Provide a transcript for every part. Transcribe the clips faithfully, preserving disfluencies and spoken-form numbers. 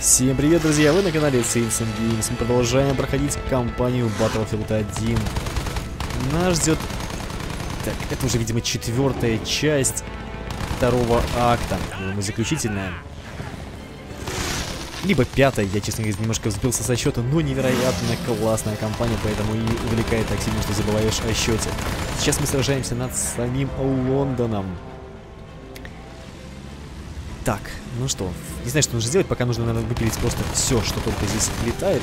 Всем привет, друзья! Вы на канале SaintSAM. Мы продолжаем проходить кампанию Battlefield один. Нас ждет... Так, это уже, видимо, четвертая часть второго акта. Думаю, заключительная. Либо пятая. Я, честно говоря, немножко взбился со счета, но невероятно классная кампания, поэтому и увлекает так сильно, что забываешь о счете. Сейчас мы сражаемся над самим Лондоном. Так, ну что, не знаю, что нужно сделать, пока нужно, наверное, выпилить просто все, что только здесь летает,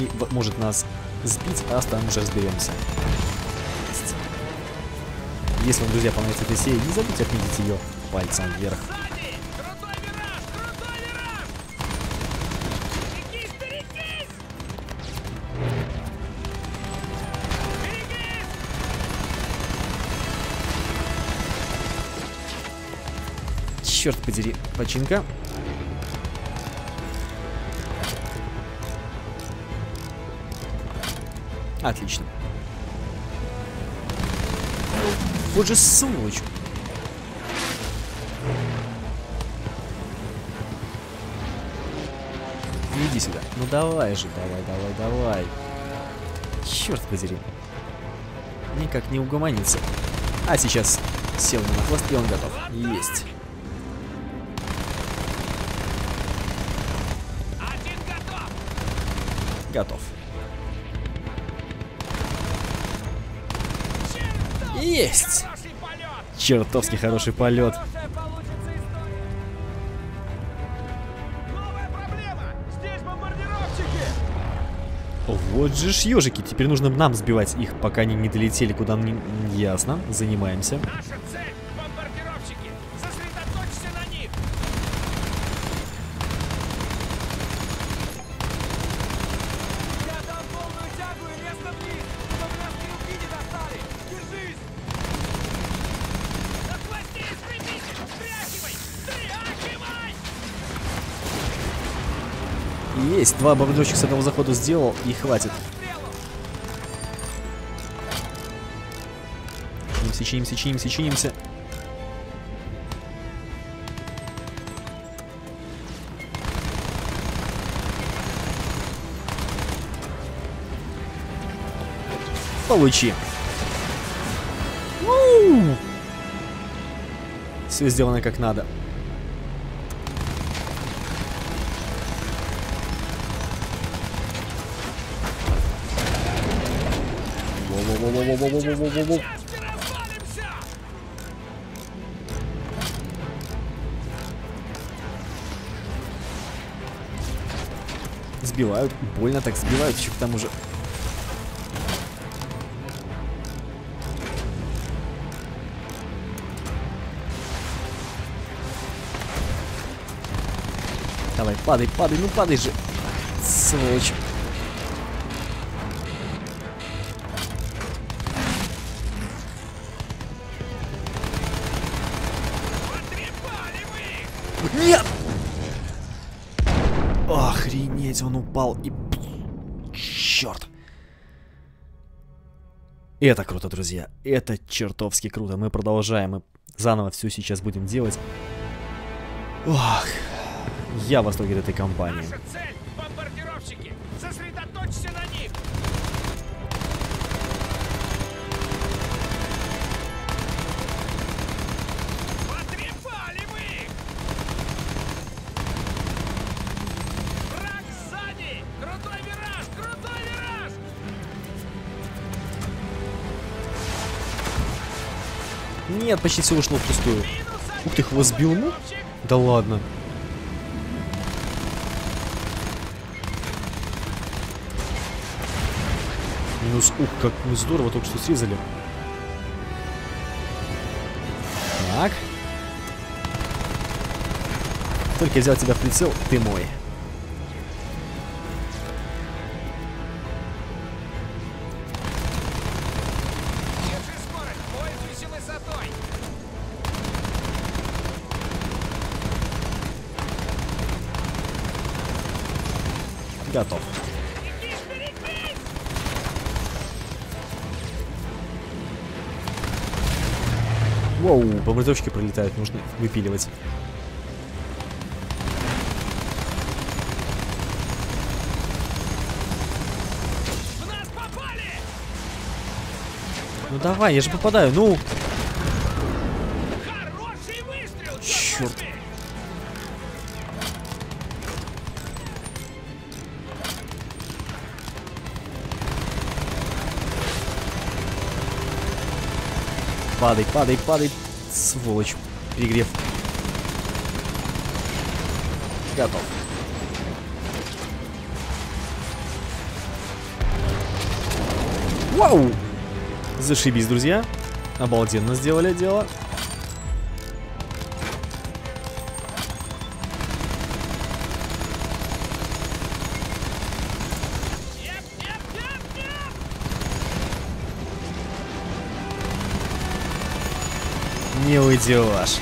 и вот может нас сбить, а там уже разберемся. Если вам, друзья, понравится эта серия, не забудьте отметить ее пальцем вверх. Черт подери, починка. Отлично. Вот же сумочку. Иди сюда. Ну давай же, давай, давай, давай. Черт подери. Никак не угомонится. А сейчас сел на хвост, и он готов. Есть. Готов. Есть! Чертовски хороший полет. Вот же ж ежики. Теперь нужно нам сбивать их, пока они не долетели, куда мы не... Ясно. Занимаемся. Наша цель — бомбардировщики. Сосредоточься на них. Есть, два бомбардировщика с одного захода сделал, и хватит. Чинимся, чинимся, чинимся, чинимся. Получи. У-у-у. Все сделано как надо. Сбивают, больно так сбивают, еще к тому же. Давай, падай, падай, ну падай же, сволочь. Нет! Охренеть, он упал и... Черт! Это круто, друзья. Это чертовски круто. Мы продолжаем. Мы заново все сейчас будем делать. Ох, я в восторге от этой компании. Наша цель — бомбардировщики. Сосредоточься на них. Нет, почти все ушло впустую. Ух ты, хвост сбил, ну? Да ладно. Минус, ух, как мы здорово только что срезали. Так. Только я взял тебя в прицел, ты мой. Готов. Воу, бомбардировщики пролетают, нужно выпиливать. Ну давай, я же попадаю, ну. Хороший выстрел, черт. Падай, падай, падай, сволочь, перегрев. Готов. Вау! Зашибись, друзья. Обалденно сделали дело. Нет, нет, нет, нет! Не уйдешь.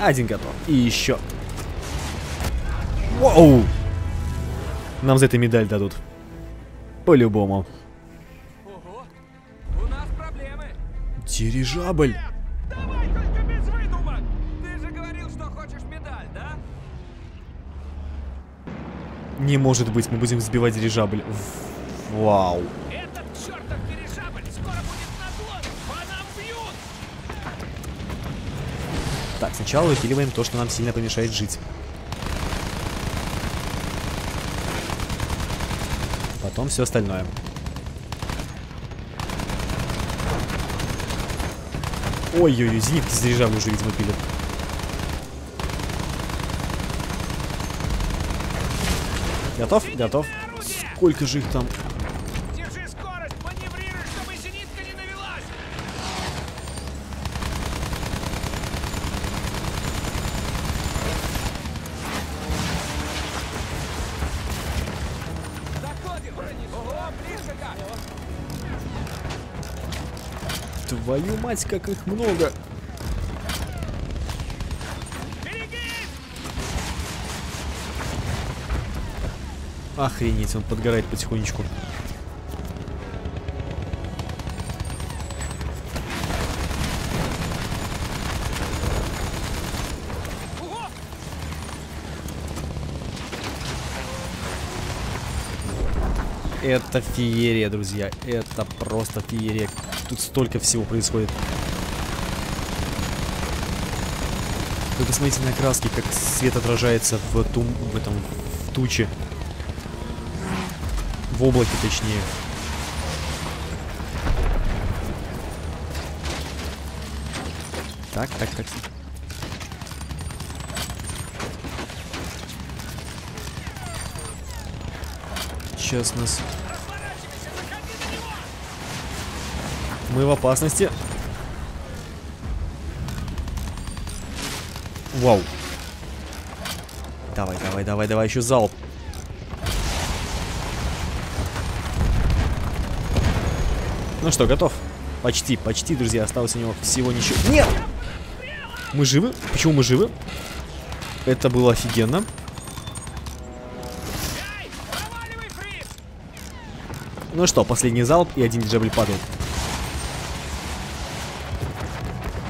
Один готов. И еще. Вау! Нам за это медаль дадут. По-любому. Дирижабль. Давай только без выдумок. Ты же говорил, что хочешь медаль, да? Не может быть, мы будем сбивать дирижабль. Вау. Этот чертов дирижабль скоро будет наклон. По нам бьют. Так, сначала выпиливаем то, что нам сильно помешает жить. Потом все остальное. Ой-ой-ой, зенитки с дирижабля уже, видимо, пилят. Готов? Готов. Сколько же их там? Держи скорость, маневрируй, чтобы зенитка не навелась. Доходим. Ого, близко как. Твою мать, как их много! Береги! Охренеть, он подгорает потихонечку. Ого! Это феерия, друзья. Это просто феерия. Тут столько всего происходит. Вы посмотрите на краски, как свет отражается в, тум... в, этом... в туче. В облаке, точнее. Так, так, так. Сейчас нас... Мы в опасности. Вау. Давай, давай, давай, давай, еще залп. Ну что, готов? Почти, почти, друзья. Осталось у него всего ничего. Нет! Мы живы? Почему мы живы? Это было офигенно. Ну что, последний залп, и один дирижабль падает.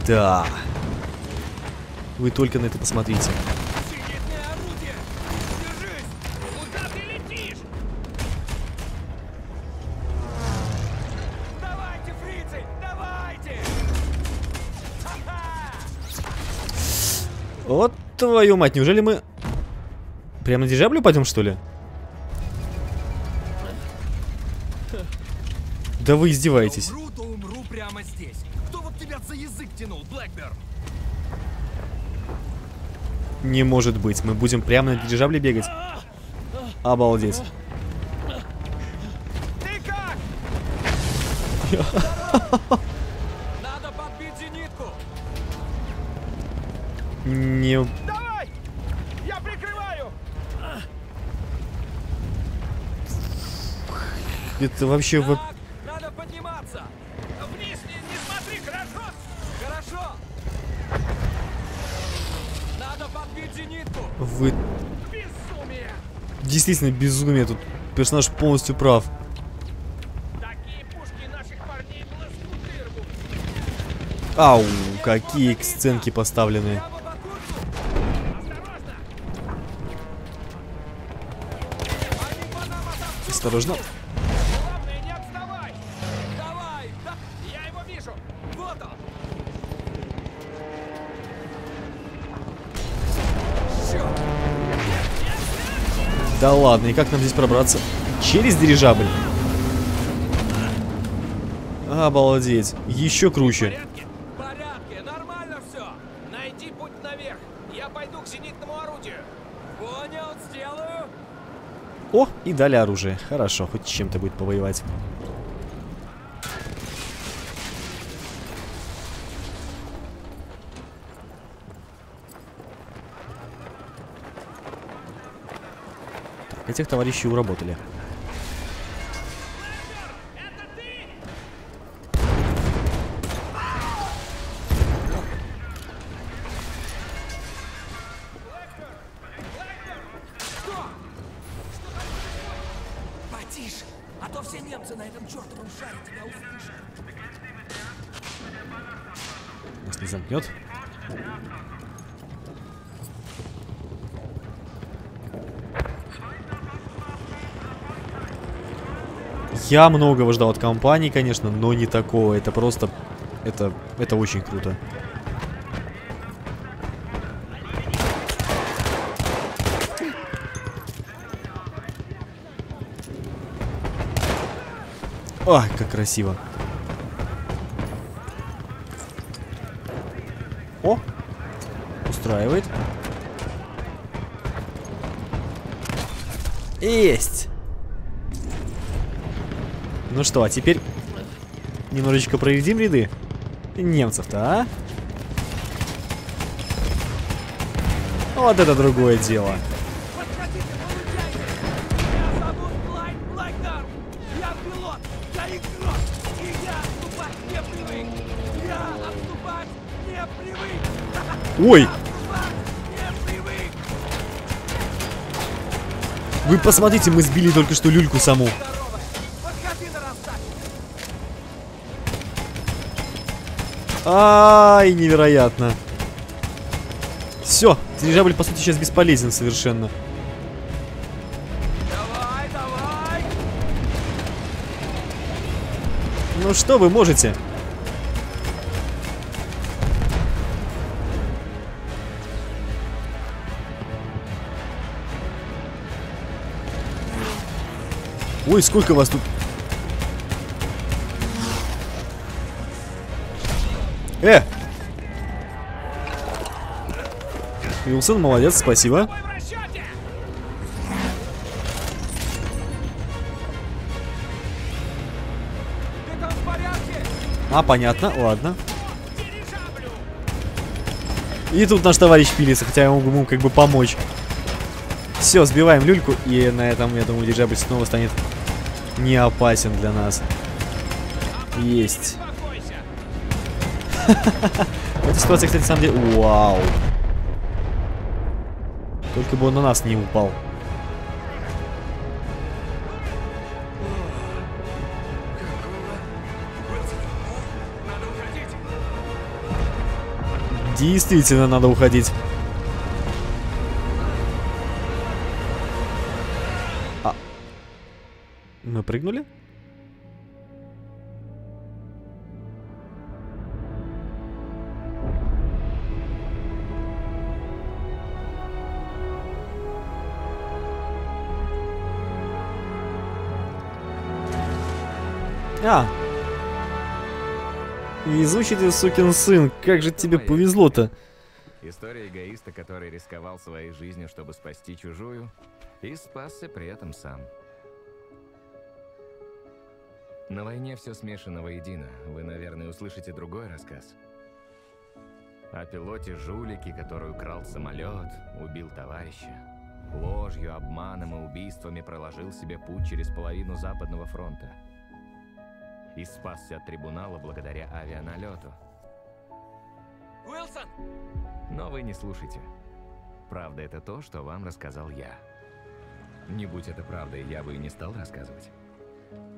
Да. Вы только на это посмотрите. Куда ты летишь? Давайте, фрицы, давайте! Вот твою мать, неужели мы прямо на дирижаблю пойдем, что ли? Да вы издеваетесь. Я умру, то умру прямо здесь. Тебя за язык тянул, Блэкберн. Не может быть, мы будем прямо на дирижабле бегать. Обалдеть. Ты как? Надо подбить зенитку. Не. Давай! Я прикрываю. Это вообще в... Надо подниматься. Вниз не смотри, хорошо? Хорошо. Надо подбить зенитку. Вы... Безумие. Действительно безумие. Тут персонаж полностью прав. Такие пушки наших парней лоскутырвут. Ау, какие эксценки поставлены. Осторожно. Осторожно. Да ладно, и как нам здесь пробраться? Через дирижабль? Обалдеть. Еще круче. В порядке? В порядке. Нормально все. Найди путь наверх. Я пойду к зенитному орудию. Понял, сделаю. О, и дали оружие. Хорошо, хоть чем-то будет повоевать. Так, этих товарищей уработали. Замкнет. Я многого ждал от компании, конечно, но не такого. Это просто... Это... Это очень круто. Ах, как красиво. О, устраивает. Есть. Ну что, а теперь немножечко проредим ряды немцев-то, а? Вот это другое дело. Ой! Вы посмотрите, мы сбили только что люльку саму. Ай, невероятно. Все, дирижабль, по сути, сейчас бесполезен совершенно. Давай, давай. Ну что вы можете? Ой, сколько вас тут. Э! Wilson, молодец, спасибо. А, понятно, ладно. И тут наш товарищ пилится, хотя я могу ему как бы помочь. Все, сбиваем люльку, и на этом, я думаю, дирижабль снова станет не опасен для нас. Есть. В этой ситуации, кстати, на самом деле... Вау. Только бы он на нас не упал. Действительно, надо уходить. Мы прыгнули? А! Везучий ты, сукин сын, как же тебе повезло-то? История эгоиста, который рисковал своей жизнью, чтобы спасти чужую, и спасся при этом сам. На войне все смешано воедино. Вы, наверное, услышите другой рассказ. О пилоте-жулике, который украл самолет, убил товарища. Ложью, обманом и убийствами проложил себе путь через половину Западного фронта. И спасся от трибунала благодаря авианалету. Уилсон! Но вы не слушайте. Правда это то, что вам рассказал я. Не будь это правдой, я бы и не стал рассказывать.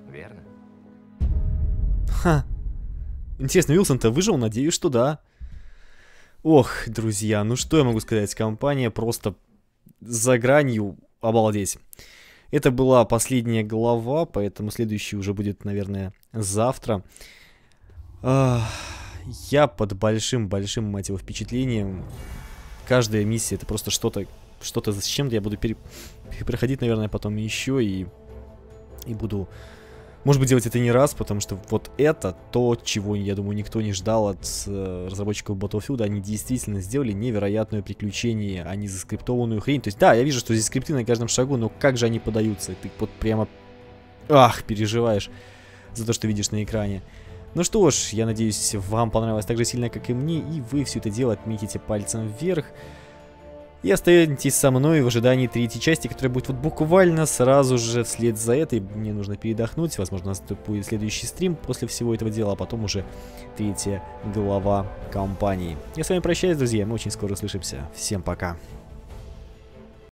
Верно? Ха. Интересно, Уилсон-то выжил? Надеюсь, что да. Ох, друзья, ну что я могу сказать? Компания просто за гранью, обалдеть. Это была последняя глава, поэтому следующий уже будет, наверное, завтра. Я под большим-большим, мать его, впечатлением. Каждая миссия — это просто что-то что-то с чем-то я буду пере... проходить, наверное, потом еще и... И буду... Может быть, делать это не раз, потому что вот это то, чего, я думаю, никто не ждал от э, разработчиков Battlefield. Они действительно сделали невероятное приключение, а не заскриптованную хрень. То есть, да, я вижу, что здесь скрипты на каждом шагу, но как же они подаются? Ты вот прямо... Ах, переживаешь за то, что видишь на экране. Ну что ж, я надеюсь, вам понравилось так же сильно, как и мне, и вы все это дело отметите пальцем вверх. И останетесь со мной в ожидании третьей части, которая будет вот буквально сразу же вслед за этой. Мне нужно передохнуть, возможно, у нас будет следующий стрим после всего этого дела, а потом уже третья глава компании. Я с вами прощаюсь, друзья, мы очень скоро услышимся. Всем пока.